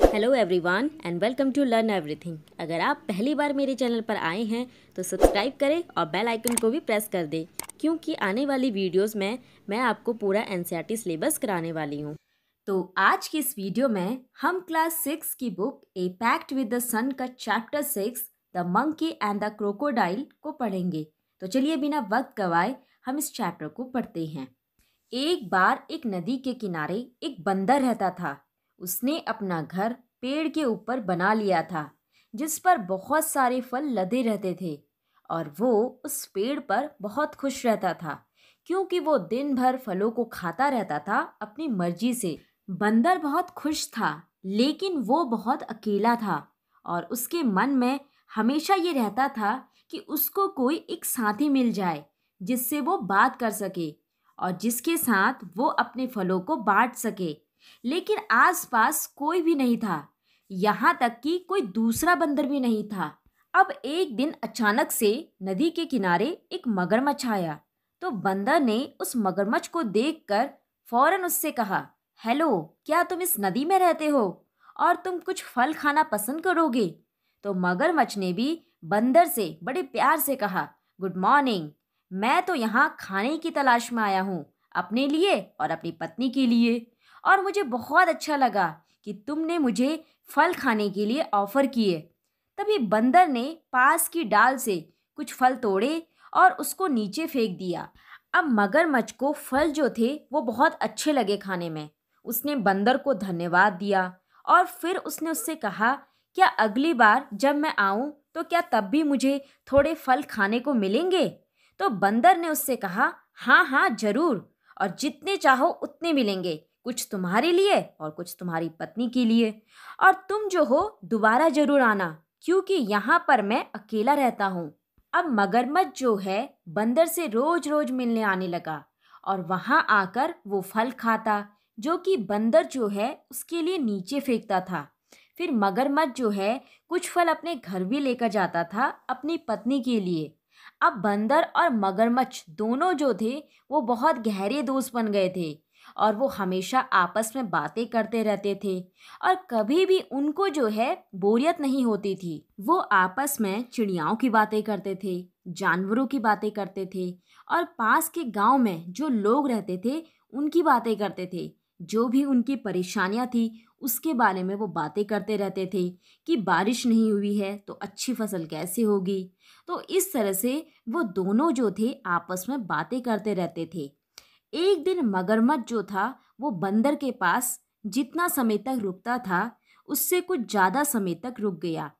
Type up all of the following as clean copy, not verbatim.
Hello everyone and welcome to learn everything. अगर आप पहली बार मेरे चैनल पर आए हैं तो सब्सक्राइब करें और बेल आइकन को भी प्रेस कर दें, क्योंकि आने वाली वीडियोस में मैं आपको पूरा एनसीईआरटी सिलेबस कराने वाली हूँ। तो आज की इस वीडियो में हम क्लास 6 की book a pact with the sun का chapter 6 the monkey and the crocodile को पढ़ेंगे। तो चलिए बिना वक्त गवाए हम इस चैप्टर को पढ़ते हैं। एक बार एक नदी के किनारे एक बंदर रहता था। उसने अपना घर पेड़ के ऊपर बना लिया था, जिस पर बहुत सारे फल लदे रहते थे, और वो उस पेड़ पर बहुत खुश रहता था, क्योंकि वो दिन भर फलों को खाता रहता था अपनी मर्जी से। बंदर बहुत खुश था, लेकिन वो बहुत अकेला था, और उसके मन में हमेशा ये रहता था कि उसको कोई एक साथी मिल जाए जिससे वो बात कर सके और जिसके साथ वो अपने फलों को बांट सके। लेकिन आसपास कोई भी नहीं था, यहाँ तक कि कोई दूसरा बंदर भी नहीं था। अब एक दिन अचानक से नदी के किनारे एक मगरमच्छ आया, तो बंदर ने उस मगरमच्छ को देखकर फौरन उससे कहा, हेलो, क्या तुम इस नदी में रहते हो और तुम कुछ फल खाना पसंद करोगे? तो मगरमच्छ ने भी बंदर से बड़े प्यार से कहा, गुड मॉर्निंग, मैं तो यहाँ खाने की तलाश में आया हूँ, अपने लिए और अपनी पत्नी के लिए, और मुझे बहुत अच्छा लगा कि तुमने मुझे फल खाने के लिए ऑफ़र किए। तभी बंदर ने पास की डाल से कुछ फल तोड़े और उसको नीचे फेंक दिया। अब मगरमच्छ को फल जो थे वो बहुत अच्छे लगे खाने में। उसने बंदर को धन्यवाद दिया और फिर उसने उससे कहा, क्या अगली बार जब मैं आऊँ तो क्या तब भी मुझे थोड़े फल खाने को मिलेंगे? तो बंदर ने उससे कहा, हाँ हाँ ज़रूर, और जितने चाहो उतने मिलेंगे, कुछ तुम्हारे लिए और कुछ तुम्हारी पत्नी के लिए, और तुम जो हो दोबारा ज़रूर आना, क्योंकि यहाँ पर मैं अकेला रहता हूँ। अब मगरमच्छ जो है बंदर से रोज़ रोज़ मिलने आने लगा, और वहाँ आकर वो फल खाता जो कि बंदर जो है उसके लिए नीचे फेंकता था। फिर मगरमच्छ जो है कुछ फल अपने घर भी लेकर जाता था अपनी पत्नी के लिए। अब बंदर और मगरमच्छ दोनों जो थे वो बहुत गहरे दोस्त बन गए थे, और वो हमेशा आपस में बातें करते रहते थे, और कभी भी उनको जो है बोरियत नहीं होती थी। वो आपस में चिड़ियाओं की बातें करते थे, जानवरों की बातें करते थे, और पास के गांव में जो लोग रहते थे उनकी बातें करते थे। जो भी उनकी परेशानियां थी उसके बारे में वो बातें करते रहते थे कि बारिश नहीं हुई है तो अच्छी फसल कैसे होगी। तो इस तरह से वो दोनों जो थे आपस में बातें करते रहते थे। एक दिन मगरमच्छ जो था वो बंदर के पास जितना समय तक रुकता था उससे कुछ ज़्यादा समय तक रुक गया।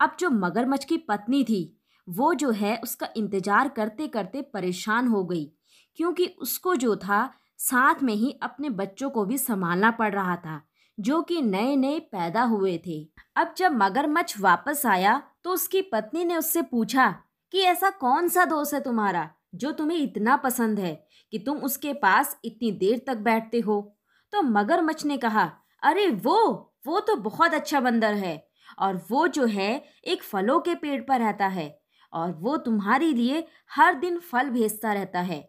अब जो मगरमच्छ की पत्नी थी वो जो है उसका इंतज़ार करते करते परेशान हो गई, क्योंकि उसको जो था साथ में ही अपने बच्चों को भी संभालना पड़ रहा था जो कि नए नए पैदा हुए थे। अब जब मगरमच्छ वापस आया तो उसकी पत्नी ने उससे पूछा कि ऐसा कौन सा दोस्त है तुम्हारा जो तुम्हें इतना पसंद है कि तुम उसके पास इतनी देर तक बैठते हो? तो मगरमच्छ ने कहा, अरे वो तो बहुत अच्छा बंदर है, और वो जो है एक फलों के पेड़ पर रहता है, और वो तुम्हारे लिए हर दिन फल भेजता रहता है।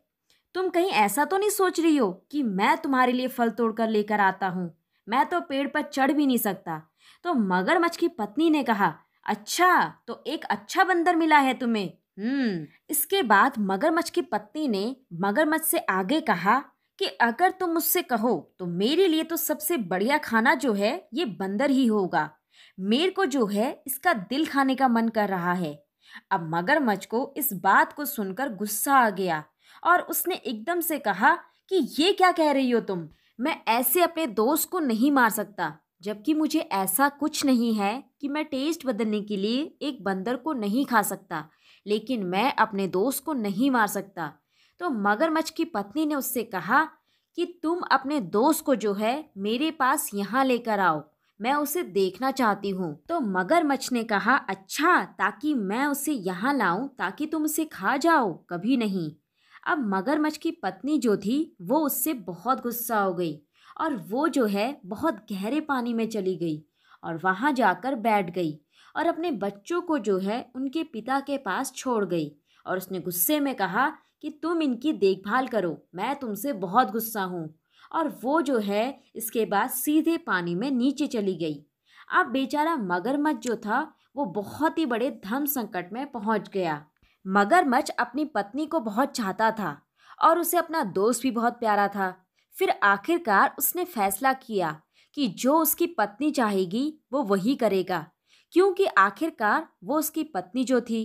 तुम कहीं ऐसा तो नहीं सोच रही हो कि मैं तुम्हारे लिए फल तोड़कर लेकर आता हूँ? मैं तो पेड़ पर चढ़ भी नहीं सकता। तो मगरमच्छ की पत्नी ने कहा, अच्छा, तो एक अच्छा बंदर मिला है तुम्हें। इसके बाद मगरमच्छ की पत्नी ने मगरमच्छ से आगे कहा कि अगर तुम मुझसे कहो तो मेरे लिए तो सबसे बढ़िया खाना जो है ये बंदर ही होगा। मेरे को जो है इसका दिल खाने का मन कर रहा है। अब मगरमच्छ को इस बात को सुनकर गुस्सा आ गया, और उसने एकदम से कहा कि ये क्या कह रही हो तुम? मैं ऐसे अपने दोस्त को नहीं मार सकता, जबकि मुझे ऐसा कुछ नहीं है कि मैं टेस्ट बदलने के लिए एक बंदर को नहीं खा सकता, लेकिन मैं अपने दोस्त को नहीं मार सकता। तो मगरमच्छ की पत्नी ने उससे कहा कि तुम अपने दोस्त को जो है मेरे पास यहाँ लेकर आओ, मैं उसे देखना चाहती हूँ। तो मगरमच्छ ने कहा, अच्छा, ताकि मैं उसे यहाँ लाऊं ताकि तुम उसे खा जाओ? कभी नहीं। अब मगरमच्छ की पत्नी जो थी वो उससे बहुत गुस्सा हो गई, और वो जो है बहुत गहरे पानी में चली गई और वहाँ जाकर बैठ गई, और अपने बच्चों को जो है उनके पिता के पास छोड़ गई, और उसने गुस्से में कहा कि तुम इनकी देखभाल करो, मैं तुमसे बहुत गुस्सा हूँ। और वो जो है इसके बाद सीधे पानी में नीचे चली गई। अब बेचारा मगरमच्छ जो था वो बहुत ही बड़े धर्म संकट में पहुंच गया। मगरमच्छ अपनी पत्नी को बहुत चाहता था और उसे अपना दोस्त भी बहुत प्यारा था। फिर आखिरकार उसने फैसला किया कि जो उसकी पत्नी चाहेगी वो वही करेगा, क्योंकि आखिरकार वो उसकी पत्नी जो थी।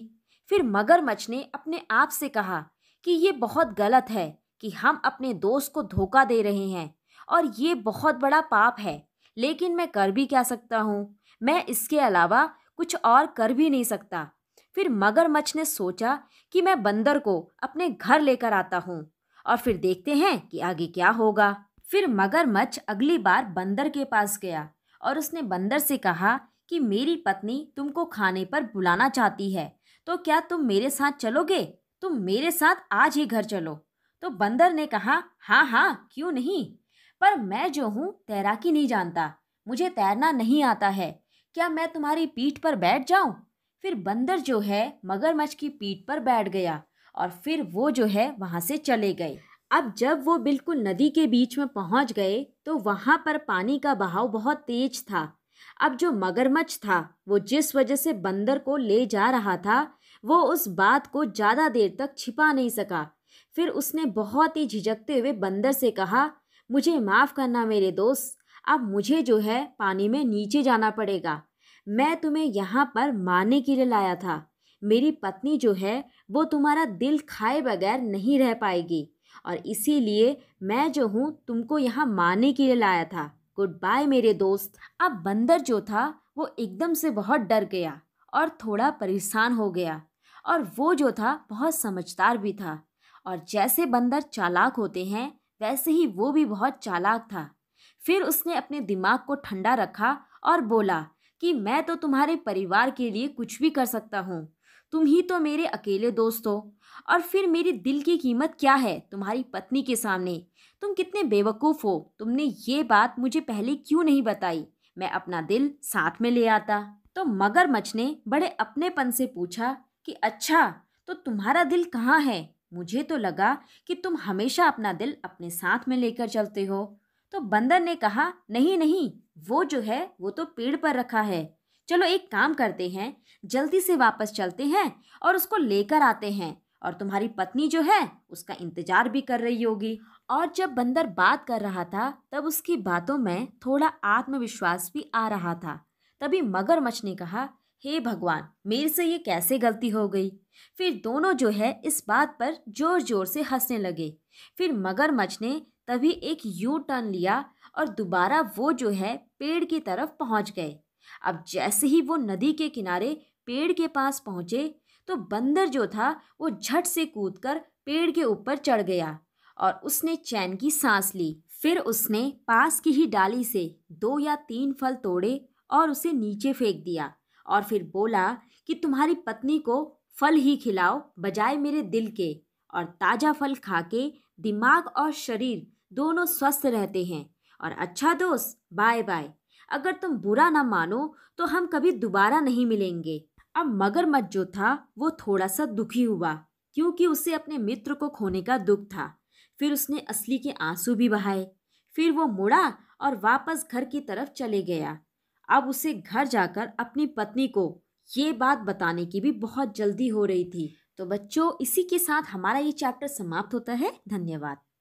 फिर मगरमच्छ ने अपने आप से कहा कि ये बहुत गलत है कि हम अपने दोस्त को धोखा दे रहे हैं और ये बहुत बड़ा पाप है, लेकिन मैं कर भी क्या सकता हूँ, मैं इसके अलावा कुछ और कर भी नहीं सकता। फिर मगरमच्छ ने सोचा कि मैं बंदर को अपने घर लेकर आता हूँ और फिर देखते हैं कि आगे क्या होगा। फिर मगरमच्छ अगली बार बंदर के पास गया और उसने बंदर से कहा कि मेरी पत्नी तुमको खाने पर बुलाना चाहती है, तो क्या तुम मेरे साथ चलोगे? तुम मेरे साथ आज ही घर चलो। तो बंदर ने कहा हाँ हाँ क्यों नहीं, पर मैं जो हूँ तैराकी नहीं जानता, मुझे तैरना नहीं आता है, क्या मैं तुम्हारी पीठ पर बैठ जाऊँ? फिर बंदर जो है मगरमच्छ की पीठ पर बैठ गया और फिर वो जो है वहाँ से चले गए। अब जब वो बिल्कुल नदी के बीच में पहुँच गए तो वहाँ पर पानी का बहाव बहुत तेज था। अब जो मगरमच्छ था वो जिस वजह से बंदर को ले जा रहा था वो उस बात को ज़्यादा देर तक छिपा नहीं सका। फिर उसने बहुत ही झिझकते हुए बंदर से कहा, मुझे माफ़ करना मेरे दोस्त, अब मुझे जो है पानी में नीचे जाना पड़ेगा, मैं तुम्हें यहाँ पर मारने के लिए लाया था। मेरी पत्नी जो है वो तुम्हारा दिल खाए बगैर नहीं रह पाएगी और इसीलिए मैं जो हूँ तुमको यहाँ मारने के लिए लाया था, गुड बाय मेरे दोस्त। अब बंदर जो था वो एकदम से बहुत डर गया और थोड़ा परेशान हो गया, और वो जो था बहुत समझदार भी था, और जैसे बंदर चालाक होते हैं वैसे ही वो भी बहुत चालाक था। फिर उसने अपने दिमाग को ठंडा रखा और बोला कि मैं तो तुम्हारे परिवार के लिए कुछ भी कर सकता हूँ, तुम ही तो मेरे अकेले दोस्त हो, और फिर मेरे दिल की कीमत क्या है तुम्हारी पत्नी के सामने? तुम कितने बेवकूफ़ हो, तुमने ये बात मुझे पहले क्यों नहीं बताई, मैं अपना दिल साथ में ले आता। तो मगरमच्छ ने बड़े अपनेपन से पूछा कि अच्छा तो तुम्हारा दिल कहाँ है, मुझे तो लगा कि तुम हमेशा अपना दिल अपने साथ में लेकर चलते हो। तो बंदर ने कहा नहीं नहीं, वो जो है वो तो पेड़ पर रखा है, चलो एक काम करते हैं, जल्दी से वापस चलते हैं और उसको लेकर आते हैं, और तुम्हारी पत्नी जो है उसका इंतज़ार भी कर रही होगी। और जब बंदर बात कर रहा था तब उसकी बातों में थोड़ा आत्मविश्वास भी आ रहा था। तभी मगरमच्छ ने कहा, हे भगवान मेरे से ये कैसे गलती हो गई। फिर दोनों जो है इस बात पर ज़ोर ज़ोर से हंसने लगे। फिर मगरमच्छ ने तभी एक यू टर्न लिया और दोबारा वो जो है पेड़ की तरफ पहुंच गए। अब जैसे ही वो नदी के किनारे पेड़ के पास पहुंचे तो बंदर जो था वो झट से कूदकर पेड़ के ऊपर चढ़ गया और उसने चैन की सांस ली। फिर उसने पास की ही डाली से 2 या 3 फल तोड़े और उसे नीचे फेंक दिया और फिर बोला कि तुम्हारी पत्नी को फल ही खिलाओ बजाय मेरे दिल के, और ताज़ा फल खा के दिमाग और शरीर दोनों स्वस्थ रहते हैं। और अच्छा दोस्त बाय बाय, अगर तुम बुरा ना मानो तो हम कभी दोबारा नहीं मिलेंगे। अब मगरमच्छ जो था वो थोड़ा सा दुखी हुआ क्योंकि उसे अपने मित्र को खोने का दुख था। फिर उसने असली के आंसू भी बहाए। फिर वो मुड़ा और वापस घर की तरफ चले गया। अब उसे घर जाकर अपनी पत्नी को ये बात बताने की भी बहुत जल्दी हो रही थी। तो बच्चों इसी के साथ हमारा ये चैप्टर समाप्त होता है। धन्यवाद।